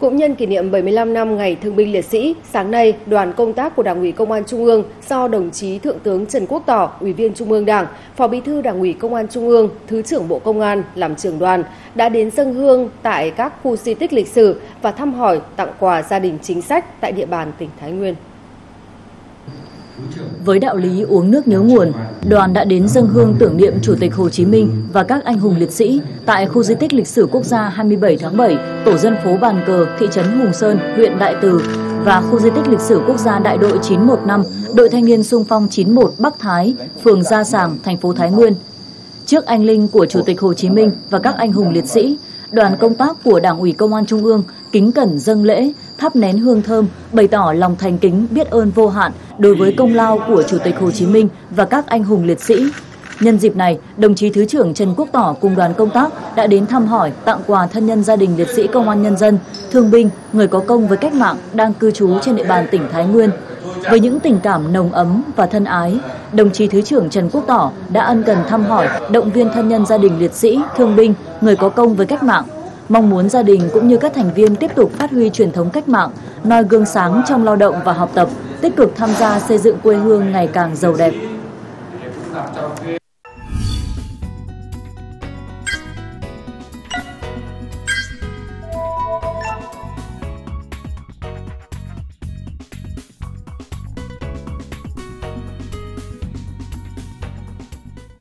Cũng nhân kỷ niệm 75 năm ngày Thương binh Liệt sĩ, sáng nay, đoàn công tác của Đảng ủy Công an Trung ương do đồng chí Thượng tướng Trần Quốc Tỏ, Ủy viên Trung ương Đảng, Phó Bí thư Đảng ủy Công an Trung ương, Thứ trưởng Bộ Công an làm trưởng đoàn đã đến dâng hương tại các khu di tích lịch sử và thăm hỏi, tặng quà gia đình chính sách tại địa bàn tỉnh Thái Nguyên. Với đạo lý uống nước nhớ nguồn, đoàn đã đến dâng hương tưởng niệm Chủ tịch Hồ Chí Minh và các anh hùng liệt sĩ tại khu di tích lịch sử quốc gia 27 tháng 7, tổ dân phố Bàn Cờ, thị trấn Hùng Sơn, huyện Đại Từ và khu di tích lịch sử quốc gia đại đội 915, đội thanh niên xung phong 91 Bắc Thái, phường Gia Sàng, thành phố Thái Nguyên. Trước anh linh của Chủ tịch Hồ Chí Minh và các anh hùng liệt sĩ, đoàn công tác của Đảng ủy Công an Trung ương kính cẩn dâng lễ, thắp nén hương thơm, bày tỏ lòng thành kính biết ơn vô hạn đối với công lao của Chủ tịch Hồ Chí Minh và các anh hùng liệt sĩ. Nhân dịp này, đồng chí Thứ trưởng Trần Quốc Tỏ cùng đoàn công tác đã đến thăm hỏi, tặng quà thân nhân gia đình liệt sĩ Công an Nhân dân, thương binh, người có công với cách mạng đang cư trú trên địa bàn tỉnh Thái Nguyên. Với những tình cảm nồng ấm và thân ái, đồng chí Thứ trưởng Trần Quốc Tỏ đã ân cần thăm hỏi, động viên thân nhân gia đình liệt sĩ, thương binh, người có công với cách mạng. Mong muốn gia đình cũng như các thành viên tiếp tục phát huy truyền thống cách mạng, noi gương sáng trong lao động và học tập, tích cực tham gia xây dựng quê hương ngày càng giàu đẹp.